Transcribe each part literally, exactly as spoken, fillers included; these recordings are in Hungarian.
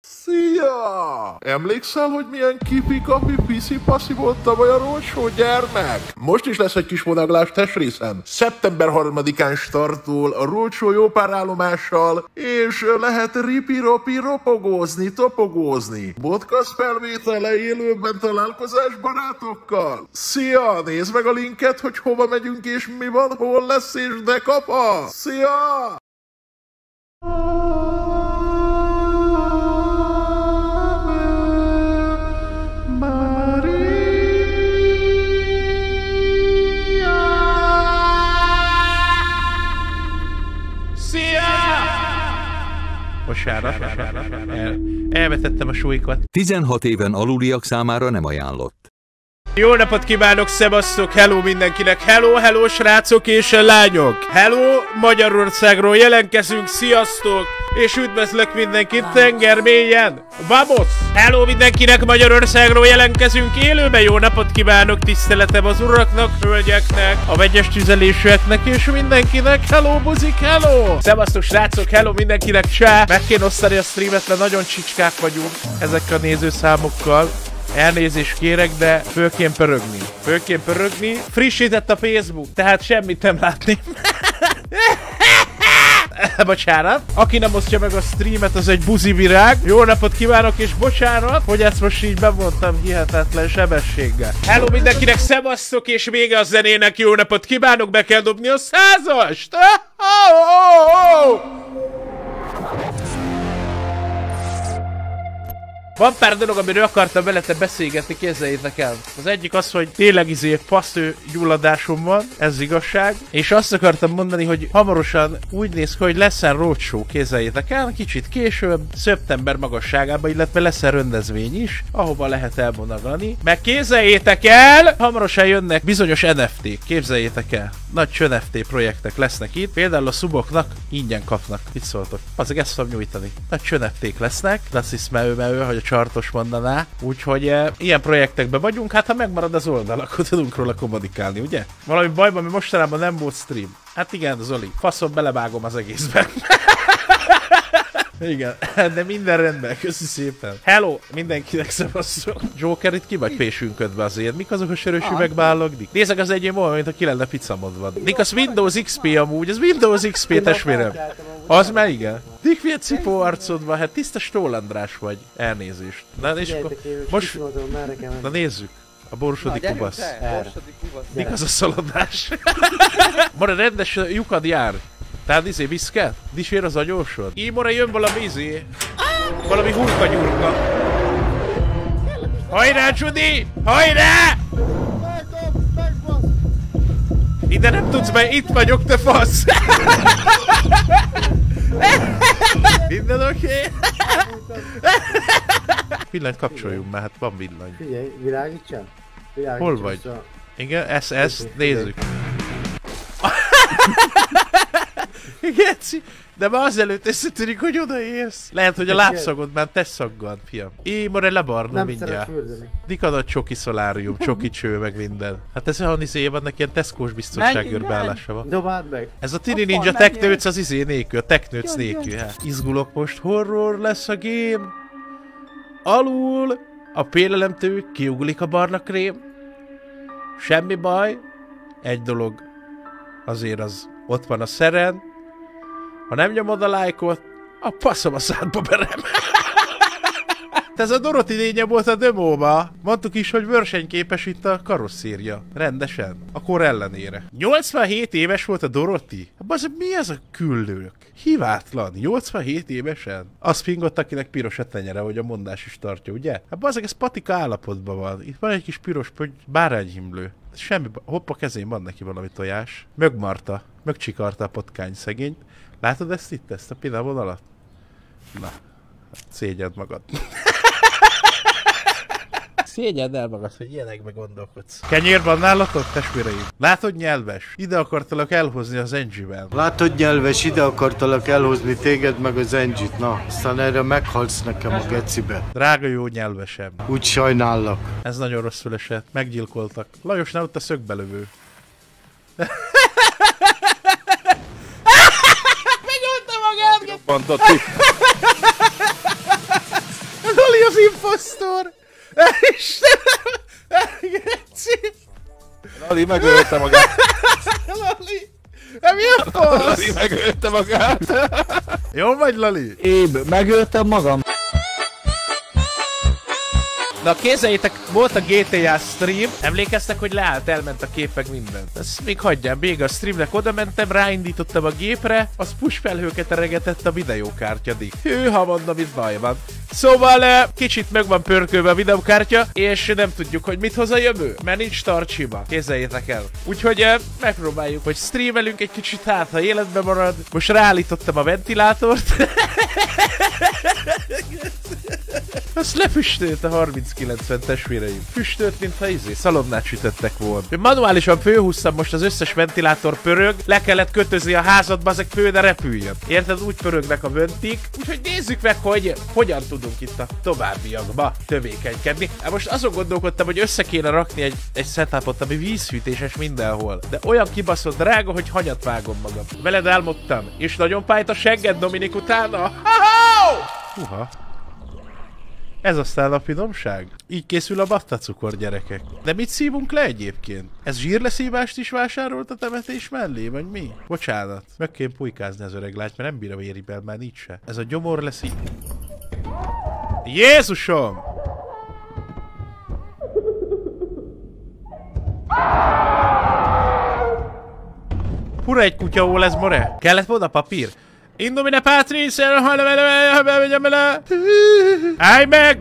Szia! Emlékszel, hogy milyen kipi-kapi piszi-paszi volt tavaly a rózsó gyermek? Most is lesz egy kis vonaglás testrészen. szeptember harmadikán startol a rózsó jó pár állomással, és lehet ripi-ropi ropogózni, topogózni. Podcast felvétele élőben találkozás barátokkal. Szia! Nézd meg a linket, hogy hova megyünk és mi van, hol lesz és de kapa! Szia! Vasárnap, vasárnap, el, elvetettem a súlykat. tizenhat éven aluliak számára nem ajánlott. Jó napot kívánok, szevasztok, hello mindenkinek, hello, hello srácok és lányok. Hello, Magyarországról jelentkezünk, sziasztok, és üdvözlök mindenkit tengermélyen. Vamos! Hello mindenkinek, Magyarországról jelentkezünk élőben, jó napot kívánok, tiszteletem az uraknak, hölgyeknek, a vegyes tüzelésűeknek és mindenkinek, hello buzik, hello! Szevasztok srácok, hello mindenkinek, csá! Meg kéne osztani a streamet, mert nagyon csicskák vagyunk ezekkel a nézőszámokkal. Elnézést kérek, de főként pörögni. Főként pörögni. Frissített a Facebook, tehát semmit nem látni. Bocsánat. Aki nem osztja meg a streamet, az egy buzi virág. Jó napot kívánok, és bocsánat, hogy ezt most így bevontam hihetetlen sebességgel. Hello mindenkinek, szevasztok, és vége a zenének. Jó napot kívánok, be kell dobni a százast. Van pár dolog, amiről akartam veletek beszélgetni, képzeljétek el. Az egyik az, hogy tényleg izé fasző gyulladásom van, ez igazság. És azt akartam mondani, hogy hamarosan úgy néz ki, hogy lesz egy roadshow, képzeljétek el. Kicsit később, szeptember magasságában, illetve lesz egy rendezvény is, ahova lehet elbonagani. Meg képzeljétek el, hamarosan jönnek bizonyos en ef té-k, képzeljétek el. Nagy en ef té projektek lesznek itt, például a suboknak ingyen kapnak. Mit szóltok? Azok ezt tudom nyújtani. Nagy en ef té-k lesznek, lesz is meő-meő, hogy a csartos mondaná, úgyhogy e, ilyen projektekben vagyunk, hát ha megmarad az oldal, akkor tudunk róla kommunikálni, ugye? Valami bajban, ami mostanában nem volt stream. Hát igen, Zoli, faszom, belevágom az egészben. Igen, de minden rendben, köszi szépen. Hello, mindenkinek szevasztok. Joker, itt ki vagy pésünködve azért? Mik azok a sörös üvegbállak? Nézzek az egyéb olyan, mint a ki lenne picamodva. Dik, az Windows xpé amúgy, az Windows xpé, testvérem. Az már igen. Dik, milyen cipó arcod van, hát tiszta Stólandrás vagy. Elnézést. Na és akkor most... Na nézzük. A Borsodi Kuvasz. Dik, az a szaladás. Mara rendes lyukad jár. Tehát izé viszke? Disér az agyósod? Ímora jön valami izé. Valami hurka gyurka. Hajrá, Csudi! Hajrá! Ide nem tudsz, mert itt vagyok, te fasz! Minden oké? Villanyt kapcsoljunk már, hát van villany. Figyelj, világítsam? Hol vagy? Igen, ezt, ezt nézzük. Geci, de már azelőtt összetűnik, hogy odaérsz. Lehet, hogy a lábszagod már te szaggad, fiam. Én már lebarna mindjárt. Dikad a csoki szolárium, csoki cső, meg minden. Hát ez olyan izé vannak, ilyen teszkós biztonságőrbállása van. Dobáld meg. Ez a Tini Ninja Teknőc az izé nélkül, a Teknőc nélkül. Izgulok most, horror lesz a game. Alul a félelemtől kiuglik a barna krém. Semmi baj. Egy dolog. Azért az ott van a szeren. Ha nem nyomod a lájkot, a faszom a szádba berem. Ez a Doroti lénye volt a demóba. Mondtuk is, hogy versenyképes itt a karosszérja. Rendesen. A kor ellenére. nyolcvanhét éves volt a Doroti. Bazd, mi ez a küllők? Hivátlan. nyolcvanhét évesen. Az pingott, akinek piros a tenyere, hogy a mondás is tartja, ugye? Hát bazd, ez patika állapotban van. Itt van egy kis piros pötty, bárányhimlő. Semmi, hoppa, kezén van neki valami tojás. Mögmarta. Mögcsikarta a potkány szegényt. Látod ezt itt, ezt a pinavonalat? Na, szégyeld magad. Szégyeld el magad, hogy ilyenekbe gondolkodsz. Kenyér van nálatok, testvéreim? Látod, nyelves? Ide akartalak elhozni az Engiben. Látod, nyelves, ide akartalak elhozni téged meg az Engit. Na, aztán erre meghalsz nekem a gecibe. Drága jó nyelvesem. Úgy sajnállak. Ez nagyon rosszul esett, meggyilkoltak. Lajos, ne ott a szögbelövő. Megölte magát! Megölte magát! az imposztor! Istenem! Elgeci! Lali megölte magát! Lali! De mi a fasz? Lali megölte magát! Jó vagy, Lali? Éb, megöltem magam! Na kézzeljétek, volt a gé té á stream, emlékeztek, hogy leállt, elment a kép, meg minden. Ezt még hagyjam, még a streamnek oda mentem, ráindítottam a gépre, az push felhőket eregetett a videókártyadik. Hűha, mondom, itt baj van. Szóval kicsit meg van pörkölve a videókártya, és nem tudjuk, hogy mit hoz a jövő, mert nincs tartsima. Kézzeljétek el. Úgyhogy megpróbáljuk, hogy streamelünk egy kicsit, hát ha életben marad. Most ráállítottam a ventilátort. Azt lefüstölt a harminc kilencven testvéreim. Füstölt, mintha izé szalonnát sütöttek volna. Manuálisan főhúztam, most az összes ventilátor pörög, le kellett kötözni a házat, bazeg fő, de repüljön. Érted? Úgy pörögnek a vöntik. Úgyhogy nézzük meg, hogy hogyan tudunk itt a továbbiakba tövékenykedni. Hát most azon gondolkodtam, hogy össze kéne rakni egy, egy setupot, ami vízhűtéses mindenhol. De olyan kibaszott drága, hogy hanyat vágom magam. Veled álmodtam, és nagyon pályt a segged, Dominik, utána. Húha. Ez aztán a finomság? Így készül a battacukor, gyerekek. De mit szívunk le egyébként? Ez zsírleszívást is vásárolt a temetés mellé, vagy mi? Bocsánat. Meg kéne pulykázni az öreg lányt, mert nem bírom éribben, már nincs se. Ez a gyomor leszí... Jézusom! Pura egy kutya, ó, lesz more. Kellett volna papír? Indomine Patrice, állj meg!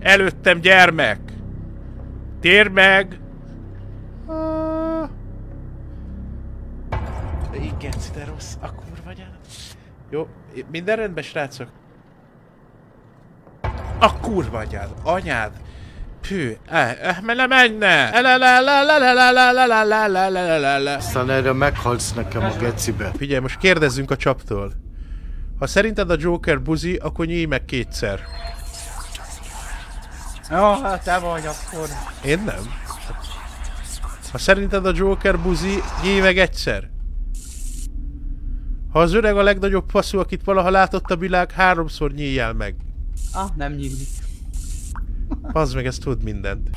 Előttem, gyermek! Térd meg! Igen, de rossz, a kurva nyelv. Jó, minden rendben, srácok? A kurva nyelv, anyád! Pű, eh, mele menne! Aztán erre meghalsz nekem a gecibe. Figyelj, most kérdezzünk a csaptól. Ha szerinted a Joker buzi, akkor nyíj meg kétszer. Jó, hát te vagy akkor. Én nem. Ha szerinted a Joker buzi, nyíj meg egyszer. Ha az öreg a legnagyobb faszú, akit valaha látott a világ, háromszor nyíljál meg. Ah, nem nyílik. Bazd meg, ez tud mindent.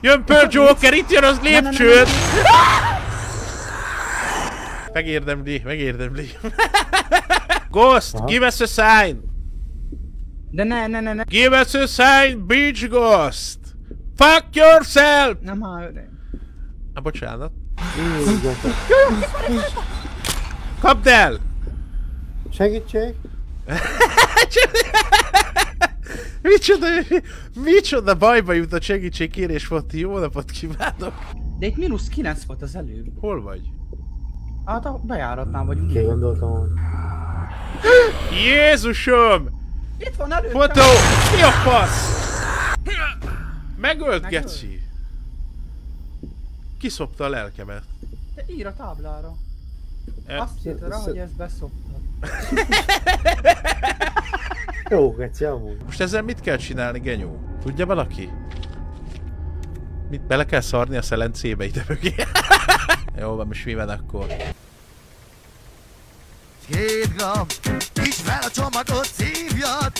Jön Pearl Joker, itt jön az lépcsőt! Megérdemli, megérdemli. Ghost, aha. Give us a sign! De ne, ne, ne, ne. Give us a sign, bitch ghost! Fuck yourself! Nem hallod. Na, bocsánat. Kapd el! Segítség! Micsoda, micsoda bajba jutott segítségkérés volt, jó napot kívánok! De itt mínusz kilenc volt az előbb. Hol vagy? Hát a bejáratnál vagyunk. Ki gondoltam. Jézusom! Itt van előttem! Fotó! Mi a fasz? Megölt, Megölt. Geci! Kiszopta a lelkemet. De ír a táblára. E Azt hittem rá, hogy ezt beszoptad. Jó, geci, amúgy. Most ezzel mit kell csinálni, genyó? Tudja valaki? Mit bele kell szarni a szelencébe ide mögé? Jó van, most mi van akkor? Két gomb, fel a csomagot, szívjad!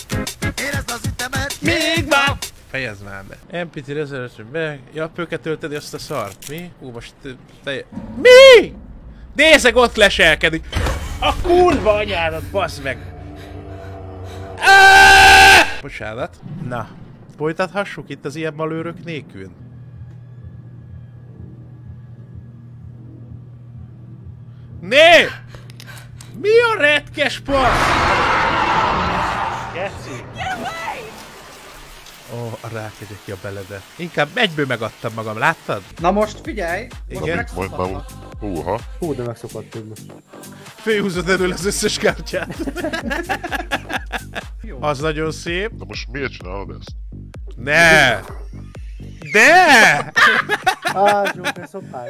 Érezd az ütemet, még van! Fejezd már be. em pé té rezervation be... Ja, pöket tölteni azt a szart, mi? Hú, most... Te... Mi? Nézzek, ott leselkedik! A kurva anyádat, bassz meg! Aaaaaaah! Bocsánat. Na, folytathassuk itt az ilyen malőrök nélkül. Né! Mi a retkes passz? Geci! Ó, oh, rákegyek ki a beledet. Inkább egyből megadtam magam, láttad? Na most figyelj! Igen? Most megszokhatnak. Húha. Hú, de megszokhattunk most. Főhúzod elől az összes kártyát. Az nagyon szép. Na most miért csinálod ezt? Ne! De! Á, Joker szopás.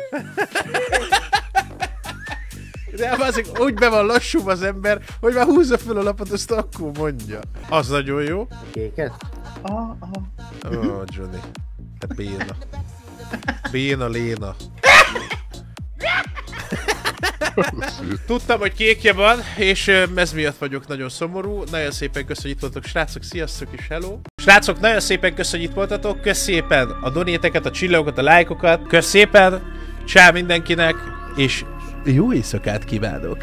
De azért úgy be van lassúbb az ember, hogy már húzza fel a lapot, azt akkor mondja. Az nagyon jó. Kéket? Ah, ah. Ó, Johnny. Te béna. Béna Léna. Tudtam, hogy kékje van, és ez miatt vagyok nagyon szomorú. Nagyon szépen köszönjük, hogy itt voltatok, srácok. Sziasztok és hello. Srácok, nagyon szépen köszönjük, hogy itt voltatok. Kösz szépen a donéteket, a csillagokat, a lájkokat. Kösz szépen. Csá mindenkinek, és jó éjszakát kívánok.